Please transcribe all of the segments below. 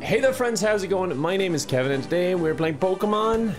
Hey there friends, how's it going? My name is Kevin and today we're playing Pokemon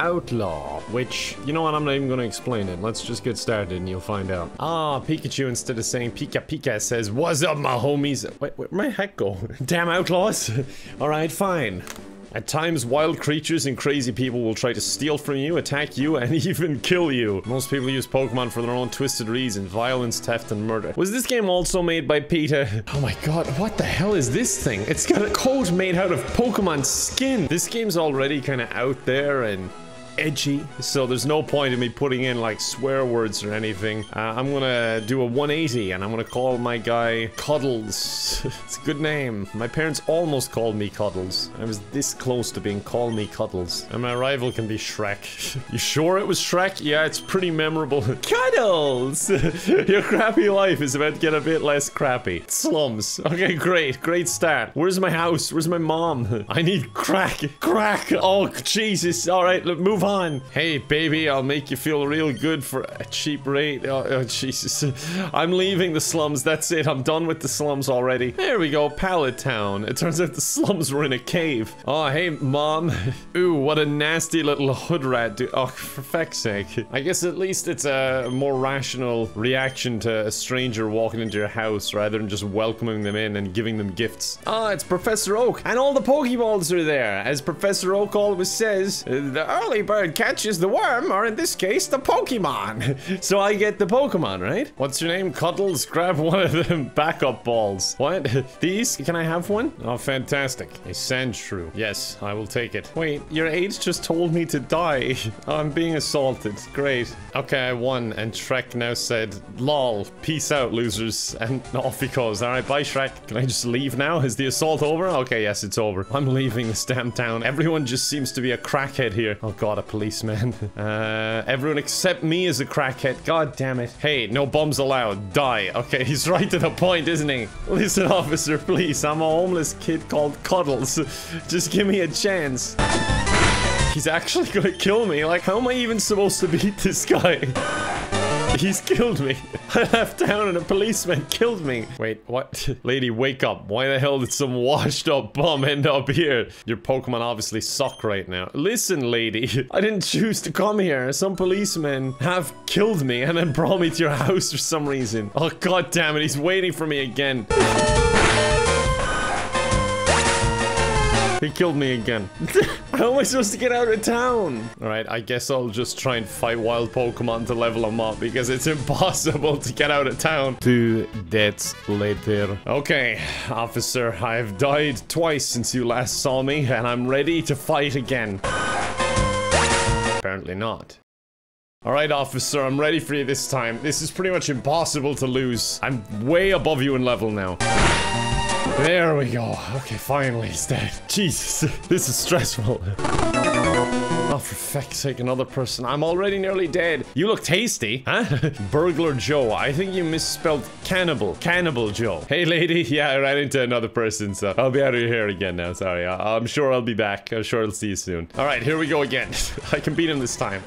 Outlaw, which, you know what, I'm not even going to explain it. Let's just get started and you'll find out. Ah, Pikachu, instead of saying Pika Pika, says, "What's up, my homies?" Wait, where'd my hat go? Damn outlaws. Alright, fine. At times, wild creatures and crazy people will try to steal from you, attack you, and even kill you. Most people use Pokemon for their own twisted reason: violence, theft, and murder. Was this game also made by PETA? Oh my god, what the hell is this thing? It's got a coat made out of Pokemon skin! This game's already kinda out there and edgy, so there's no point in me putting in like swear words or anything. I'm gonna do a 180 and I'm gonna call my guy Cuddles. It's a good name. My parents almost called me Cuddles. I was this close to being called me Cuddles. And my rival can be Shrek. You sure it was Shrek? Yeah, it's pretty memorable. Cuddles! Your crappy life is about to get a bit less crappy. Slums. Okay, great. Great start. Where's my house? Where's my mom? I need crack. Crack! Oh, Jesus. Alright, move on. Hey, baby, I'll make you feel real good for a cheap rate. Oh, Jesus. I'm leaving the slums. That's it. I'm done with the slums already. There we go. Pallet Town. It turns out the slums were in a cave. Oh, hey, Mom. Ooh, what a nasty little hood rat, dude. Oh, for feck's sake. I guess at least it's a more rational reaction to a stranger walking into your house rather than just welcoming them in and giving them gifts. Ah, it's Professor Oak. And all the Pokeballs are there. As Professor Oak always says, the early bird catches the worm, or in this case, the Pokemon. So I get the Pokemon, right? What's your name? Cuddles? Grab one of them backup balls. What? These? Can I have one? Oh, fantastic. A Sandshrew. Yes, I will take it. Wait, your aides just told me to die. Oh, I'm being assaulted. Great. Okay, I won, and Shrek now said, "Lol, peace out, losers," and off he goes. All right, bye, Shrek. Can I just leave now? Is the assault over? Okay, yes, it's over. I'm leaving this damn town. Everyone just seems to be a crackhead here. Oh god, a policeman. Everyone except me is a crackhead. God damn it. Hey, no bums allowed. Die. Okay, he's right to the point, isn't he? Listen, officer, please. I'm a homeless kid called Cuddles. Just give me a chance. He's actually gonna kill me. Like, how am I even supposed to beat this guy? He's killed me. I left town and a policeman killed me. Wait, what? Lady, wake up. Why the hell did some washed up bum end up here? Your Pokemon obviously suck right now. Listen, lady. I didn't choose to come here. Some policemen have killed me and then brought me to your house for some reason. Oh, god damn it. He's waiting for me again. He killed me again. How am I supposed to get out of town? Alright, I guess I'll just try and fight wild Pokemon to level them up because it's impossible to get out of town. 2 deaths later. Okay, officer, I've died twice since you last saw me and I'm ready to fight again. Apparently not. Alright, officer, I'm ready for you this time. This is pretty much impossible to lose. I'm way above you in level now. There we go. Okay, finally he's dead. Jesus, this is stressful. Oh, for feck's sake, another person. I'm already nearly dead. You look tasty, huh? Burglar Joe. I think you misspelled cannibal. Cannibal Joe. Hey, lady. Yeah, I ran into another person, so I'll be out of here again now. Sorry. I'm sure I'll be back. I'm sure I'll see you soon. All right, here we go again. I can beat him this time.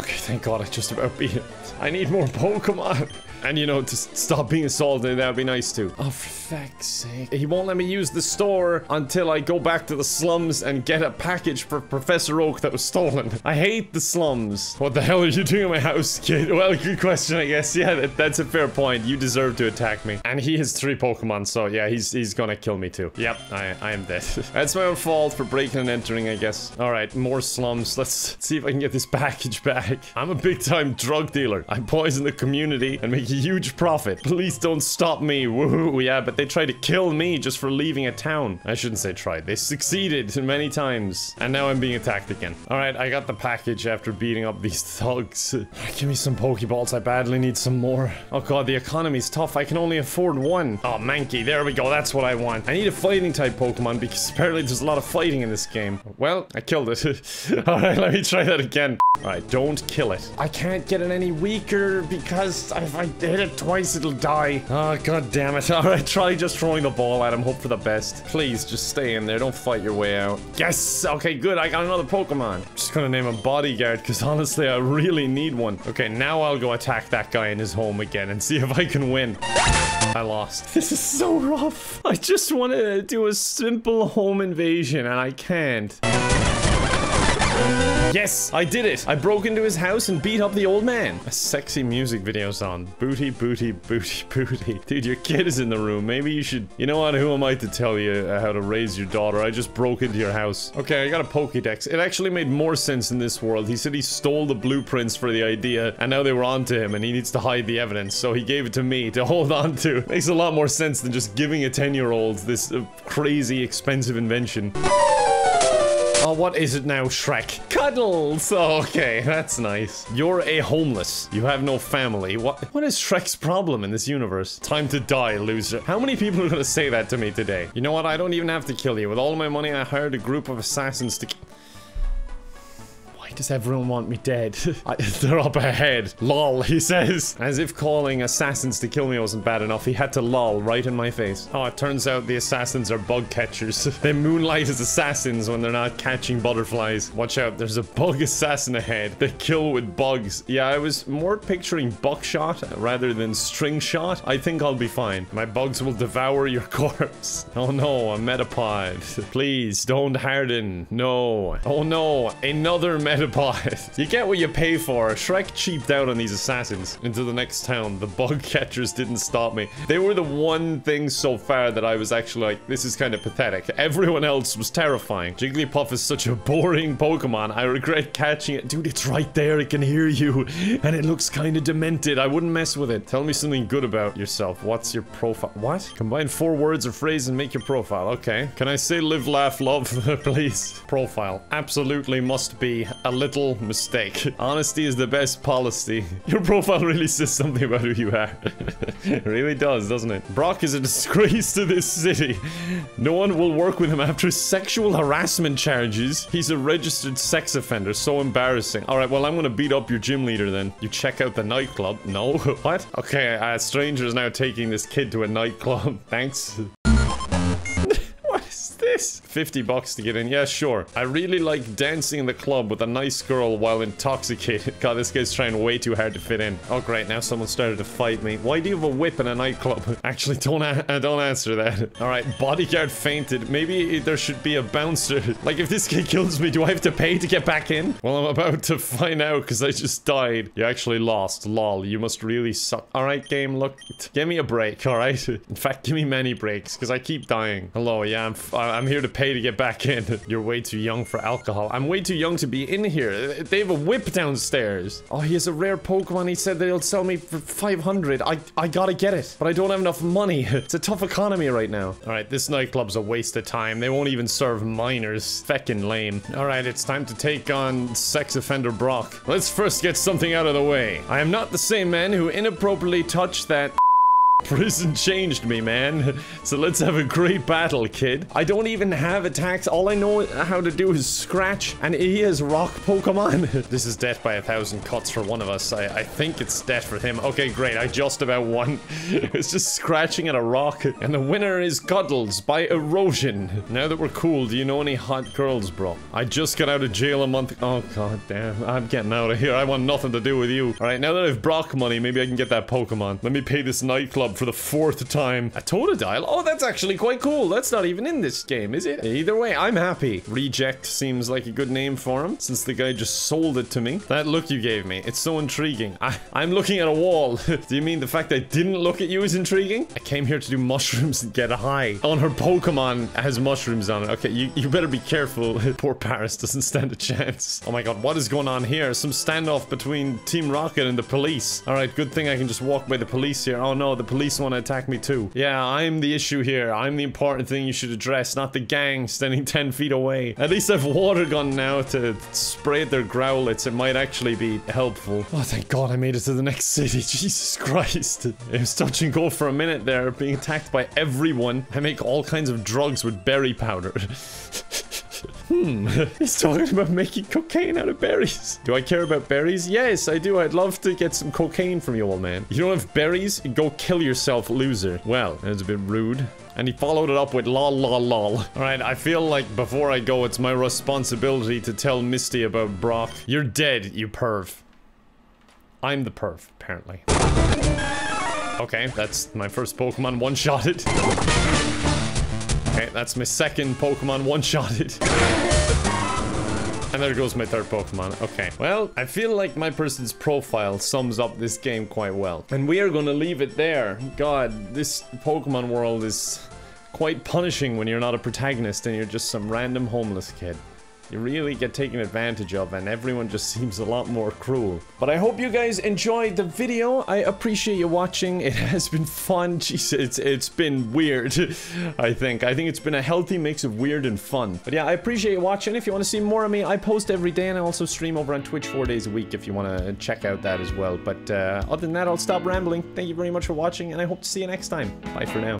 Okay, thank God I just about beat him. I need more Pokemon. And, you know, just stop being assaulted. That'd be nice, too. Oh, for feck's sake. He won't let me use the store until I go back to the slums and get a package for Professor Oak that was stolen. I hate the slums. What the hell are you doing in my house, kid? Well, good question, I guess. Yeah, that's a fair point. You deserve to attack me. And he has 3 Pokemon, so yeah, he's gonna kill me, too. Yep, I am dead. That's my own fault for breaking and entering, I guess. All right, more slums. Let's see if I can get this package back. I'm a big-time drug dealer. I poison the community and make huge profit. Please don't stop me. Woohoo. Yeah, but they tried to kill me just for leaving a town. I shouldn't say tried. They succeeded many times. And now I'm being attacked again. Alright, I got the package after beating up these thugs. Give me some Pokeballs. I badly need some more. Oh god, the economy's tough. I can only afford 1. Oh, Mankey. There we go. That's what I want. I need a fighting type Pokemon because apparently there's a lot of fighting in this game. Well, I killed it. Alright, let me try that again. Alright, don't kill it. I can't get it any weaker because if I hit it twice, it'll die. Oh, god damn it. Alright, try just throwing the ball at him. Hope for the best. Please, just stay in there. Don't fight your way out. Yes! Okay, good. I got another Pokemon. I'm just gonna name him Bodyguard, because honestly, I really need one. Okay, now I'll go attack that guy in his home again and see if I can win. I lost. This is so rough. I just want to do a simple home invasion and I can't. Yes, I did it. I broke into his house and beat up the old man. A sexy music video's on. Booty, booty, booty, booty. Dude, your kid is in the room. Maybe you should... You know what? Who am I to tell you how to raise your daughter? I just broke into your house. Okay, I got a Pokédex. It actually made more sense in this world. He said he stole the blueprints for the idea, and now they were on to him, and he needs to hide the evidence. So he gave it to me to hold on to. Makes a lot more sense than just giving a 10-year-old this crazy, expensive invention. Oh, what is it now, Shrek? Cuddles! Oh, okay, that's nice. You're a homeless. You have no family. What is Shrek's problem in this universe? Time to die, loser. How many people are gonna say that to me today? You know what? I don't even have to kill you. With all my money, I hired a group of assassins to... Does everyone want me dead? They're up ahead. Lol, he says. As if calling assassins to kill me wasn't bad enough, he had to lol right in my face. Oh, it turns out the assassins are bug catchers. They moonlight as assassins when they're not catching butterflies. Watch out, there's a bug assassin ahead. They kill with bugs. Yeah, I was more picturing buckshot rather than string shot. I think I'll be fine. My bugs will devour your corpse. Oh no, a Metapod. Please, don't harden. No. Oh no, another Metapod. You get what you pay for. Shrek cheaped out on these assassins. Into the next town, the bug catchers didn't stop me. They were the one thing so far that I was actually like, this is kind of pathetic. Everyone else was terrifying. Jigglypuff is such a boring Pokemon. I regret catching it. Dude, it's right there. It can hear you. And it looks kind of demented. I wouldn't mess with it. Tell me something good about yourself. What's your profile? What? Combine 4 words or phrase and make your profile. Okay. Can I say live, laugh, love, please? Profile. Absolutely must be a little mistake. Honesty is the best policy. Your profile really says something about who you are. It really does, doesn't it? Brock is a disgrace to this city. No one will work with him after sexual harassment charges. He's a registered sex offender. So embarrassing. All right, well, I'm gonna beat up your gym leader then. You check out the nightclub. No, what? Okay, a stranger is now taking this kid to a nightclub. Thanks. $50 to get in. Yeah, sure. I really like dancing in the club with a nice girl while intoxicated. God, this guy's trying way too hard to fit in. Oh, great. Now someone started to fight me. Why do you have a whip in a nightclub? Actually, don't answer that. All right. Bodyguard fainted. Maybe there should be a bouncer. Like, if this guy kills me, do I have to pay to get back in? Well, I'm about to find out because I just died. You actually lost. Lol. You must really suck. All right, game. Look, give me a break. All right. In fact, give me many breaks because I keep dying. Hello. Yeah, I'm here to pay to get back in. You're way too young for alcohol. I'm way too young to be in here. They have a whip downstairs. Oh, he has a rare Pokemon. He said that he'll sell me for 500. I gotta get it, but I don't have enough money. It's a tough economy right now. All right, this nightclub's a waste of time. They won't even serve minors. Feckin' lame. All right, it's time to take on sex offender Brock. Let's first get something out of the way. I am not the same man who inappropriately touched that... Prison changed me, man. So let's have a great battle, kid. I don't even have attacks. All I know how to do is scratch, and he has rock Pokemon. This is death by 1,000 cuts for one of us. I think it's death for him. Okay, great. I just about won. It's just scratching at a rock. And the winner is Cuddles by erosion. Now that we're cool, do you know any hot girls, bro? I just got out of jail a month. Oh, god damn. I'm getting out of here. I want nothing to do with you. All right, now that I have Brock money, maybe I can get that Pokemon. Let me pay this nightclub for the 4th time. A Totodile? Oh, that's actually quite cool. That's not even in this game, is it? Either way, I'm happy. Reject seems like a good name for him, since the guy just sold it to me. That look you gave me, it's so intriguing. I'm looking at a wall. Do you mean the fact I didn't look at you is intriguing? I came here to do mushrooms and get high. On her Pokemon has mushrooms on it. Okay, you better be careful. Poor Paris doesn't stand a chance. Oh my god, what is going on here? Some standoff between Team Rocket and the police. All right, good thing I can just walk by the police here. Oh no, the police want to attack me too. Yeah, I'm the issue here. I'm the important thing you should address, not the gang standing 10 feet away. At least I've water gun now to spray at their growlets. It might actually be helpful. Oh, thank god I made it to the next city. Jesus Christ. It was touch and go for a minute there, being attacked by everyone. I make all kinds of drugs with berry powder. He's talking about making cocaine out of berries. Do I care about berries? Yes, I do. I'd love to get some cocaine from you, old man. You don't have berries? Go kill yourself, loser. Well, that's a bit rude. And he followed it up with lol lol lol. All right, I feel like before I go, it's my responsibility to tell Misty about Brock. You're dead, you perv. I'm the perv, apparently. Okay, that's my first Pokemon one-shotted. Okay, that's my second Pokemon one-shotted. And there goes my third Pokemon. Okay, well, I feel like my person's profile sums up this game quite well. And we are gonna leave it there. God, this Pokemon world is quite punishing when you're not a protagonist and you're just some random homeless kid. You really get taken advantage of and everyone just seems a lot more cruel. But I hope you guys enjoyed the video. I appreciate you watching. It has been fun. Jeez, it's been weird. I think it's been a healthy mix of weird and fun. But yeah, I appreciate you watching. If you want to see more of me, I post every day and I also stream over on Twitch 4 days a week if you want to check out that as well. But other than that, I'll stop rambling. Thank you very much for watching and I hope to see you next time. Bye for now.